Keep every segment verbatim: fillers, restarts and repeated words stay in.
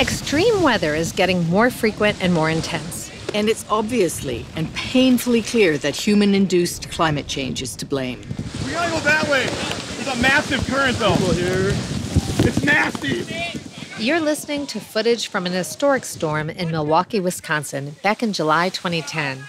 Extreme weather is getting more frequent and more intense. And it's obviously and painfully clear that human-induced climate change is to blame. We gotta go that way. There's a massive current, though. Here. It's nasty. You're listening to footage from an historic storm in Milwaukee, Wisconsin, back in July twenty ten.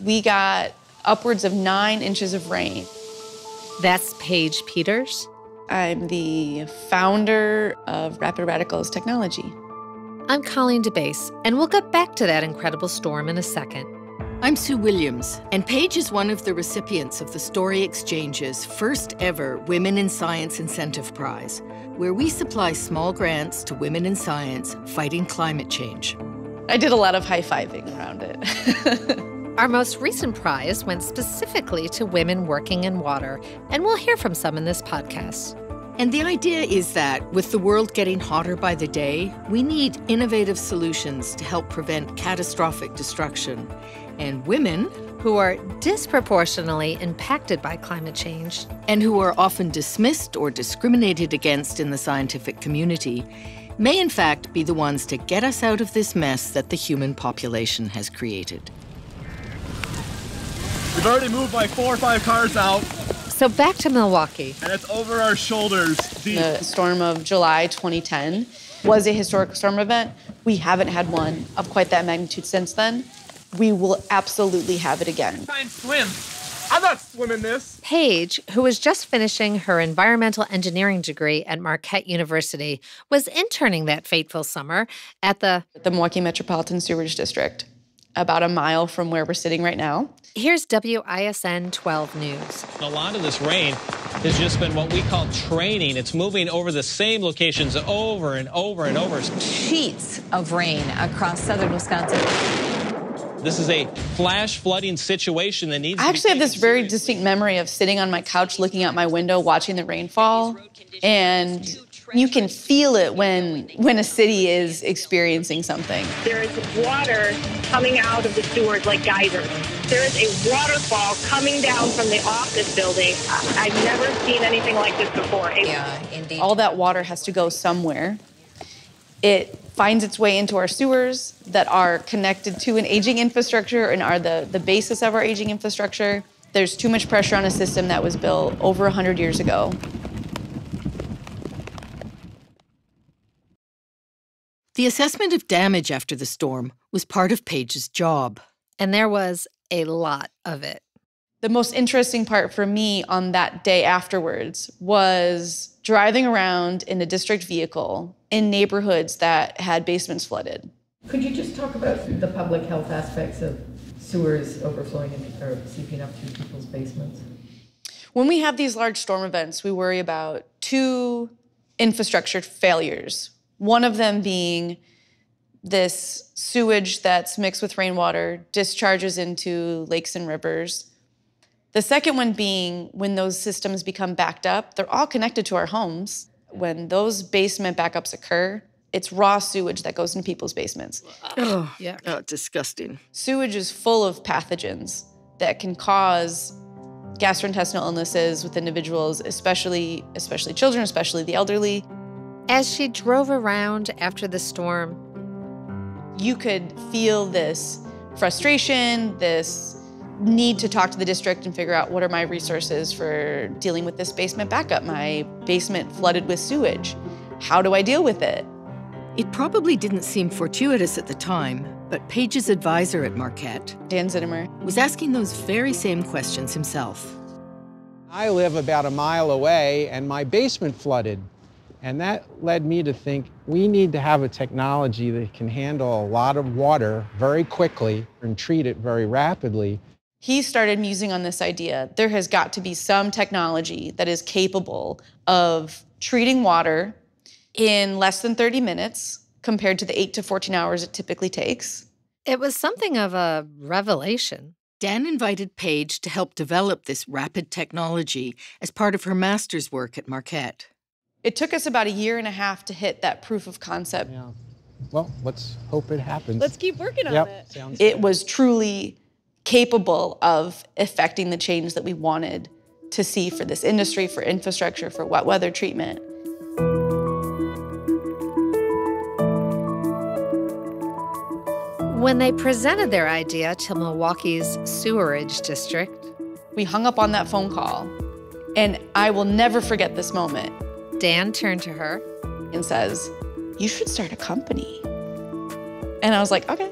We got upwards of nine inches of rain. That's Paige Peters. I'm the founder of Rapid Radicals Technology. I'm Colleen DeBaise, and we'll get back to that incredible storm in a second. I'm Sue Williams, and Paige is one of the recipients of the Story Exchange's first ever Women in Science Incentive Prize, where we supply small grants to women in science fighting climate change. I did a lot of high-fiving around it. Our most recent prize went specifically to women working in water, and we'll hear from some in this podcast. And the idea is that, with the world getting hotter by the day, we need innovative solutions to help prevent catastrophic destruction. And women, who are disproportionately impacted by climate change, and who are often dismissed or discriminated against in the scientific community, may in fact be the ones to get us out of this mess that the human population has created. We've already moved like four or five cars out. So back to Milwaukee. And it's over our shoulders. Deep. The storm of July twenty ten was a historic storm event. We haven't had one of quite that magnitude since then. We will absolutely have it again. Try and swim. I'm not swimming this. Paige, who was just finishing her environmental engineering degree at Marquette University, was interning that fateful summer at the... the Milwaukee Metropolitan Sewerage District, about a mile from where we're sitting right now. Here's W I S N twelve News. A lot of this rain has just been what we call training. It's moving over the same locations over and over and over. Sheets of rain across southern Wisconsin. This is a flash flooding situation that needs... I actually have this very distinct memory of sitting on my couch, looking out my window, watching the rainfall, and... you can feel it when when a city is experiencing something. There is water coming out of the sewers like geysers. There is a waterfall coming down from the office building. I've never seen anything like this before. Yeah, indeed. All that water has to go somewhere. It finds its way into our sewers that are connected to an aging infrastructure and are the, the basis of our aging infrastructure. There's too much pressure on a system that was built over one hundred years ago. The assessment of damage after the storm was part of Paige's job. And there was a lot of it. The most interesting part for me on that day afterwards was driving around in a district vehicle in neighborhoods that had basements flooded. Could you just talk about the public health aspects of sewers overflowing in, or seeping up through people's basements? When we have these large storm events, we worry about two infrastructure failures. One of them being this sewage that's mixed with rainwater, discharges into lakes and rivers. The second one being when those systems become backed up, they're all connected to our homes. When those basement backups occur, it's raw sewage that goes into people's basements. Oh, yeah. Oh, disgusting. Sewage is full of pathogens that can cause gastrointestinal illnesses with individuals, especially, especially children, especially the elderly. As she drove around after the storm, you could feel this frustration, this need to talk to the district and figure out what are my resources for dealing with this basement backup, my basement flooded with sewage. How do I deal with it? It probably didn't seem fortuitous at the time, but Paige's advisor at Marquette, Dan Zittimer, was asking those very same questions himself. I live about a mile away and my basement flooded. And that led me to think we need to have a technology that can handle a lot of water very quickly and treat it very rapidly. He started musing on this idea. There has got to be some technology that is capable of treating water in less than thirty minutes compared to the eight to fourteen hours it typically takes. It was something of a revelation. Dan invited Paige to help develop this rapid technology as part of her master's work at Marquette. It took us about a year and a half to hit that proof of concept. Yeah. Well, let's hope it happens. Let's keep working on yep. it. Sounds it good. Was truly capable of effecting the change that we wanted to see for this industry, for infrastructure, for wet weather treatment. When they presented their idea to Milwaukee's Sewerage District, we hung up on that phone call, and I will never forget this moment. Dan turned to her and says, "You should start a company." And I was like, okay.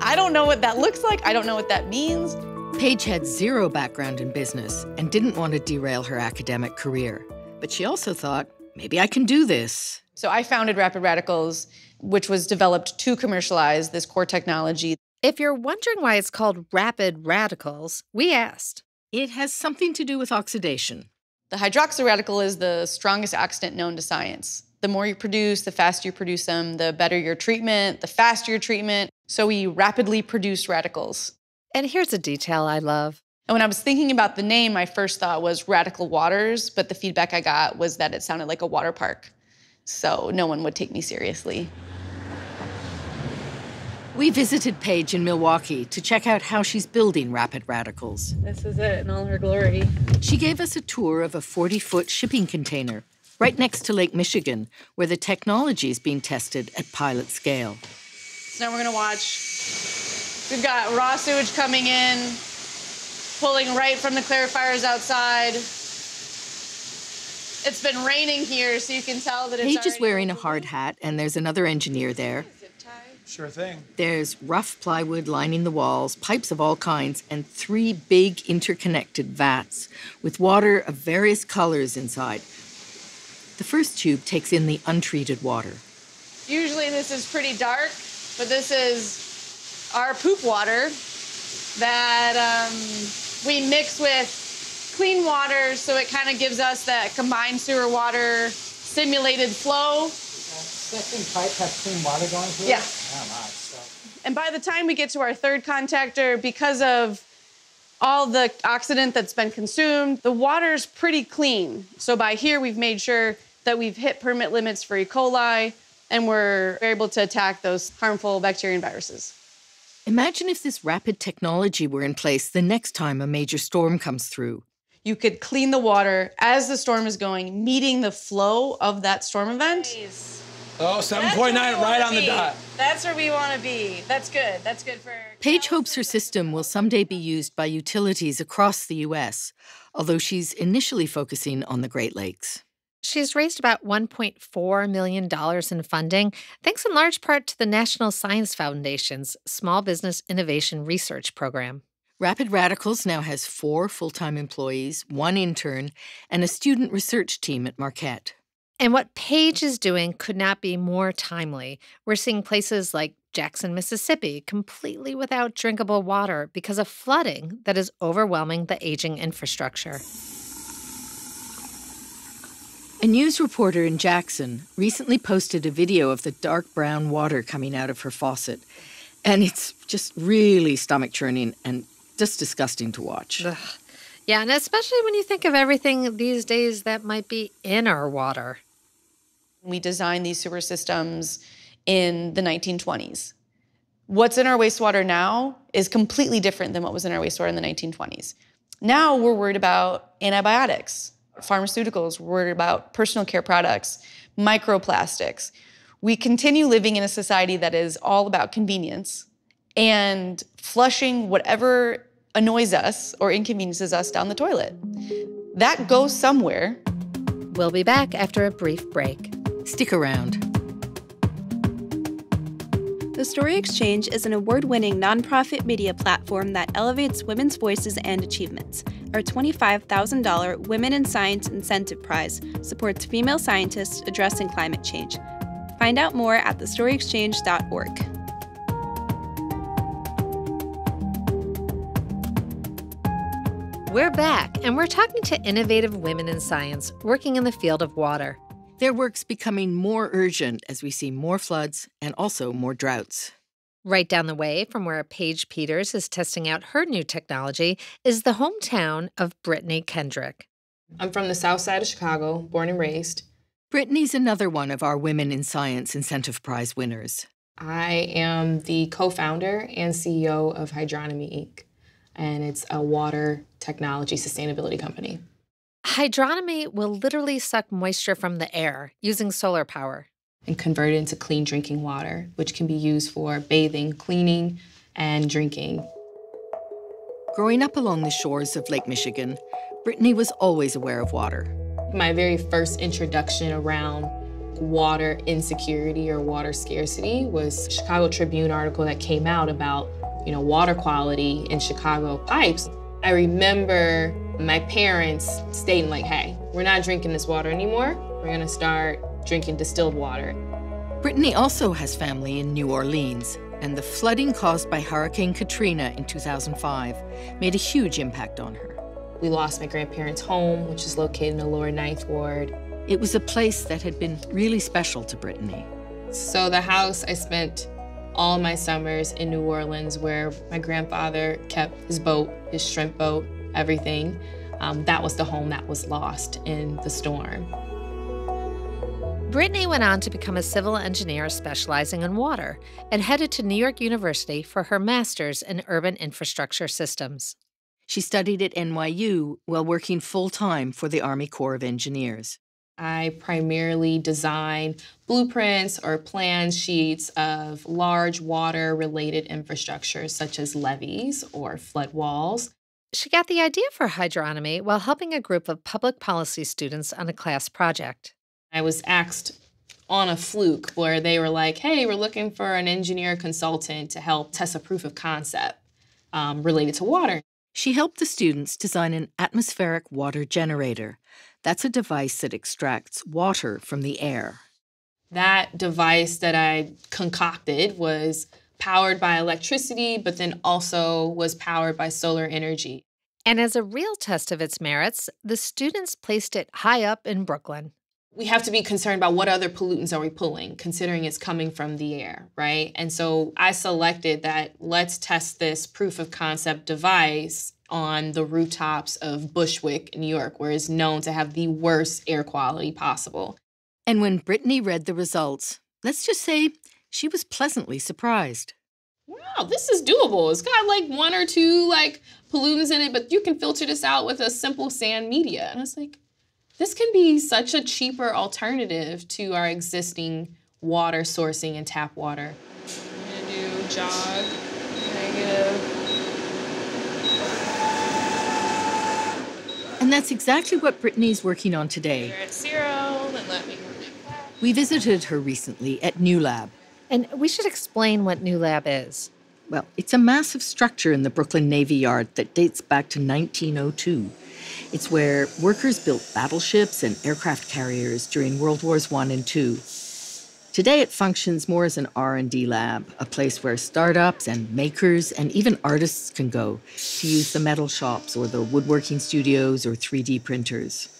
I don't know what that looks like. I don't know what that means. Paige had zero background in business and didn't want to derail her academic career. But she also thought, maybe I can do this. So I founded Rapid Radicals, which was developed to commercialize this core technology. If you're wondering why it's called Rapid Radicals, we asked. It has something to do with oxidation. The hydroxy radical is the strongest oxidant known to science. The more you produce, the faster you produce them, the better your treatment, the faster your treatment. So we rapidly produce radicals. And here's a detail I love. And when I was thinking about the name, my first thought was Radical Waters, but the feedback I got was that it sounded like a water park. So no one would take me seriously. We visited Paige in Milwaukee to check out how she's building Rapid Radicals. This is it in all her glory. She gave us a tour of a forty-foot shipping container right next to Lake Michigan, where the technology is being tested at pilot scale. So now we're going to watch. We've got raw sewage coming in, pulling right from the clarifiers outside. It's been raining here, so you can tell that it's Paige is wearing a hard hat, and there's another engineer there. Sure thing. There's rough plywood lining the walls, pipes of all kinds, and three big interconnected vats with water of various colors inside. The first tube takes in the untreated water. Usually this is pretty dark, but this is our poop water that um, we mix with clean water, so it kind of gives us that combined sewer water simulated flow. Second pipe has clean water going through yeah. it? Oh, my, so. And by the time we get to our third contactor, because of all the oxidant that's been consumed, the water's pretty clean. So by here, we've made sure that we've hit permit limits for E. coli, and we're able to attack those harmful bacteria and viruses. Imagine if this rapid technology were in place the next time a major storm comes through. You could clean the water as the storm is going, meeting the flow of that storm event. Nice. Oh, seven point nine, right on the dot. That's where we want to be. That's good. That's good for... Paige hopes her system will someday be used by utilities across the U S, although she's initially focusing on the Great Lakes. She's raised about one point four million dollars in funding, thanks in large part to the National Science Foundation's Small Business Innovation Research Program. Rapid Radicals now has four full-time employees, one intern, and a student research team at Marquette. And what Paige is doing could not be more timely. We're seeing places like Jackson, Mississippi, completely without drinkable water because of flooding that is overwhelming the aging infrastructure. A news reporter in Jackson recently posted a video of the dark brown water coming out of her faucet. And it's just really stomach-churning and just disgusting to watch. Ugh. Yeah, and especially when you think of everything these days that might be in our water. We designed these sewer systems in the nineteen twenties. What's in our wastewater now is completely different than what was in our wastewater in the nineteen twenties. Now we're worried about antibiotics, pharmaceuticals, we're worried about personal care products, microplastics. We continue living in a society that is all about convenience and flushing whatever annoys us or inconveniences us down the toilet. That goes somewhere. We'll be back after a brief break. Stick around. The Story Exchange is an award-winning nonprofit media platform that elevates women's voices and achievements. Our twenty-five thousand dollars Women in Science Incentive Prize supports female scientists addressing climate change. Find out more at the story exchange dot org. We're back, and we're talking to innovative women in science working in the field of water. Their work's becoming more urgent as we see more floods and also more droughts. Right down the way from where Paige Peters is testing out her new technology is the hometown of Brittany Kendrick. I'm from the south side of Chicago, born and raised. Brittany's another one of our Women in Science Incentive Prize winners. I am the co-founder and C E O of Hydronomy Incorporated, and it's a water technology sustainability company. Hydronomy will literally suck moisture from the air using solar power. and converted into clean drinking water, which can be used for bathing, cleaning, and drinking. Growing up along the shores of Lake Michigan, Brittany was always aware of water. My very first introduction around water insecurity or water scarcity was a Chicago Tribune article that came out about, you know, water quality in Chicago pipes. I remember my parents stating like, hey, we're not drinking this water anymore. We're gonna start drinking distilled water. Brittany also has family in New Orleans, and the flooding caused by Hurricane Katrina in two thousand five made a huge impact on her. We lost my grandparents' home, which is located in the Lower Ninth Ward. It was a place that had been really special to Brittany. So the house, I spent all my summers in New Orleans, where my grandfather kept his boat, his shrimp boat, everything. Um, that was the home that was lost in the storm. Brittany went on to become a civil engineer specializing in water and headed to New York University for her master's in urban infrastructure systems. She studied at N Y U while working full-time for the Army Corps of Engineers. I primarily design blueprints or plan sheets of large water-related infrastructure, such as levees or flood walls. She got the idea for Hydronomy while helping a group of public policy students on a class project. I was asked on a fluke where they were like, hey, we're looking for an engineer consultant to help test a proof of concept um, related to water. She helped the students design an atmospheric water generator. That's a device that extracts water from the air. That device that I concocted was powered by electricity, but then also was powered by solar energy. And as a real test of its merits, the students placed it high up in Brooklyn. We have to be concerned about what other pollutants are we pulling, considering it's coming from the air, right? And so I selected that let's test this proof of concept device on the rooftops of Bushwick, New York, where it's known to have the worst air quality possible. And when Brittany read the results, let's just say she was pleasantly surprised. Wow, this is doable. It's got like one or two like pollutants in it, but you can filter this out with a simple sand media. And I was like, this can be such a cheaper alternative to our existing water sourcing and tap water. I'm gonna do jog, negative. And that's exactly what Brittany's working on today. You're at zero, then let me connect back. We visited her recently at New Lab. And we should explain what New Lab is. Well, it's a massive structure in the Brooklyn Navy Yard that dates back to nineteen oh two. It's where workers built battleships and aircraft carriers during World Wars One and Two. Today, it functions more as an R and D lab, a place where startups and makers and even artists can go to use the metal shops or the woodworking studios or three D printers.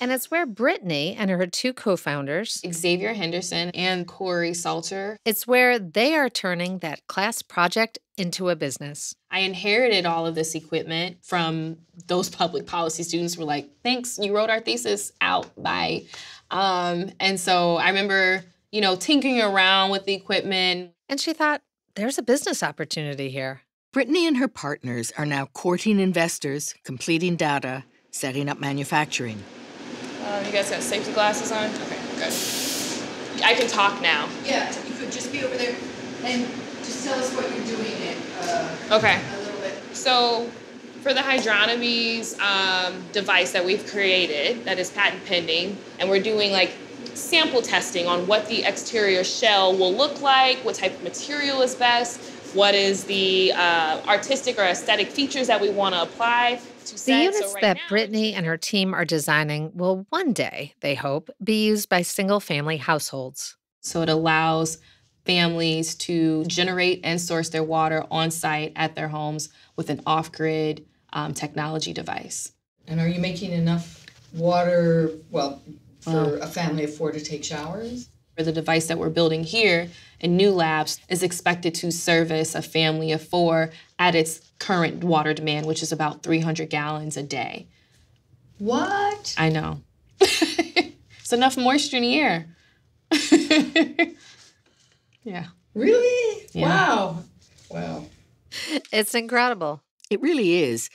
And it's where Brittany and her two co-founders, Xavier Henderson and Corey Salter, it's where they are turning that class project into a business. I inherited all of this equipment from those public policy students who were like, thanks, you wrote our thesis out, bye. Um, and so I remember, you know, tinkering around with the equipment. And she thought, there's a business opportunity here. Brittany and her partners are now courting investors, completing data, setting up manufacturing. Um, you guys got safety glasses on? Okay, good. I can talk now. Yeah, you could just be over there and just tell us what you're doing in uh, okay. a little bit. So for the Hydronomy's um, device that we've created that is patent pending, and we're doing like sample testing on what the exterior shell will look like, what type of material is best, what is the uh, artistic or aesthetic features that we want to apply. The units that Brittany and her team are designing will one day, they hope, be used by single-family households. So it allows families to generate and source their water on-site at their homes with an off-grid um, technology device. And are you making enough water, well, for a family of four to take showers? The device that we're building here in New Labs is expected to service a family of four at its current water demand, which is about three hundred gallons a day. What? I know. It's enough moisture in the air. Yeah. Really? Yeah. Wow. Wow. It's incredible. It really is.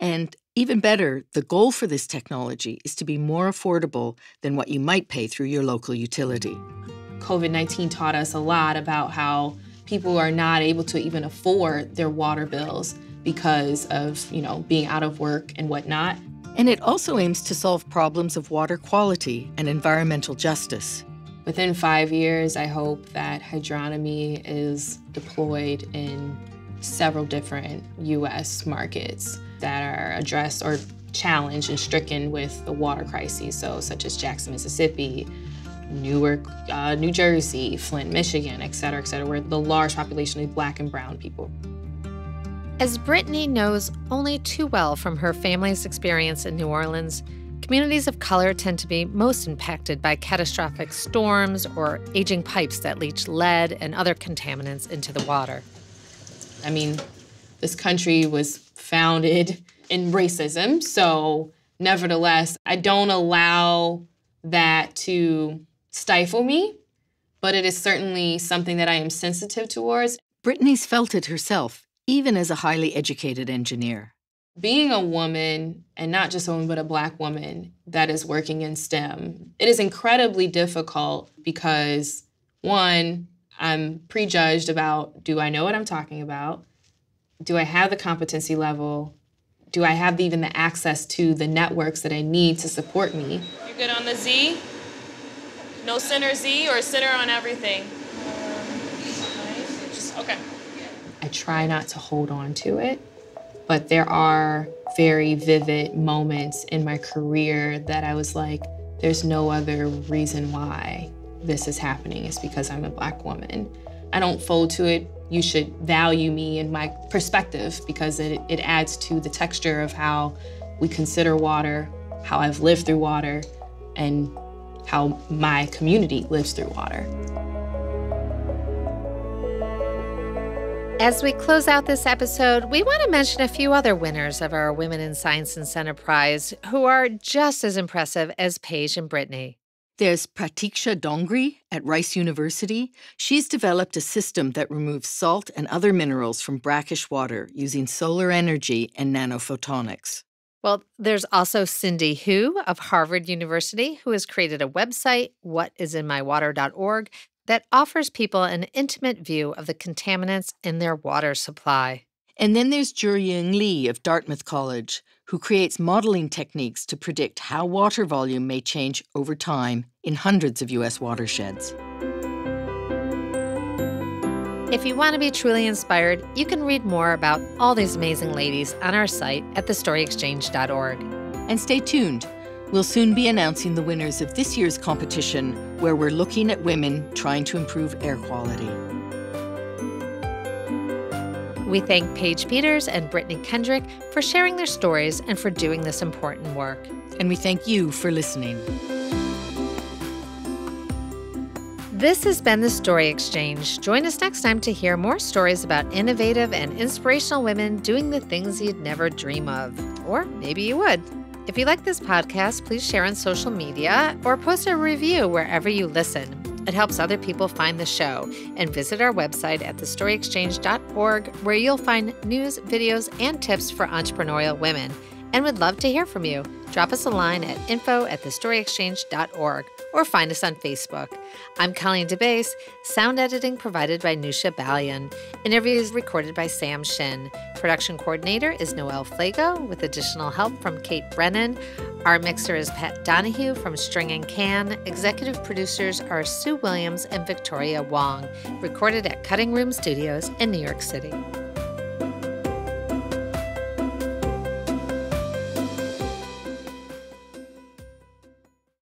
And Even better, the goal for this technology is to be more affordable than what you might pay through your local utility. COVID nineteen taught us a lot about how people are not able to even afford their water bills because of, you know, being out of work and whatnot. And it also aims to solve problems of water quality and environmental justice. Within five years, I hope that hydronomy is deployed in several different U S markets that are addressed or challenged and stricken with the water crises, so such as Jackson, Mississippi, Newark, uh, New Jersey, Flint, Michigan, et cetera, et cetera, where the large population of Black and brown people. As Brittany knows only too well from her family's experience in New Orleans, communities of color tend to be most impacted by catastrophic storms or aging pipes that leach lead and other contaminants into the water. I mean, this country was founded in racism, so nevertheless, I don't allow that to stifle me, but it is certainly something that I am sensitive towards. Brittany's felt it herself, even as a highly educated engineer. Being a woman, and not just a woman, but a Black woman that is working in STEM, it is incredibly difficult because, one, I'm prejudged about, do I know what I'm talking about? Do I have the competency level? Do I have even the access to the networks that I need to support me? You good on the Z? No center Z or center on everything? Just, okay. I try not to hold on to it, but there are very vivid moments in my career that I was like, there's no other reason why this is happening. It's because I'm a Black woman. I don't fold to it. You should value me and my perspective because it, it adds to the texture of how we consider water, how I've lived through water, and how my community lives through water. As we close out this episode, we want to mention a few other winners of our Women in Science and Center Prize who are just as impressive as Paige and Brittany. There's Pratiksha Dongri at Rice University. She's developed a system that removes salt and other minerals from brackish water using solar energy and nanophotonics. Well, there's also Cindy Hu of Harvard University, who has created a website, what is in my water dot org, that offers people an intimate view of the contaminants in their water supply. And then there's Juying Li of Dartmouth College, who creates modeling techniques to predict how water volume may change over time in hundreds of U S watersheds. If you want to be truly inspired, you can read more about all these amazing ladies on our site at the story exchange dot org. And stay tuned. We'll soon be announcing the winners of this year's competition, where we're looking at women trying to improve air quality. We thank Paige Peters and Brittany Kendrick for sharing their stories and for doing this important work. And we thank you for listening. This has been the Story Exchange. Join us next time to hear more stories about innovative and inspirational women doing the things you'd never dream of. Or maybe you would. If you like this podcast, please share on social media or post a review wherever you listen. It helps other people find the show. And visit our website at the story exchange dot org, where you'll find news, videos, and tips for entrepreneurial women. And we'd love to hear from you. Drop us a line at info at the story exchange dot org or find us on Facebook. I'm Colleen DeBaise. Sound editing provided by Nusha Balian. Interviews recorded by Sam Shin. Production coordinator is Noelle Flago with additional help from Kate Brennan. Our mixer is Pat Donahue from String and Can. Executive producers are Sue Williams and Victoria Wong. Recorded at Cutting Room Studios in New York City.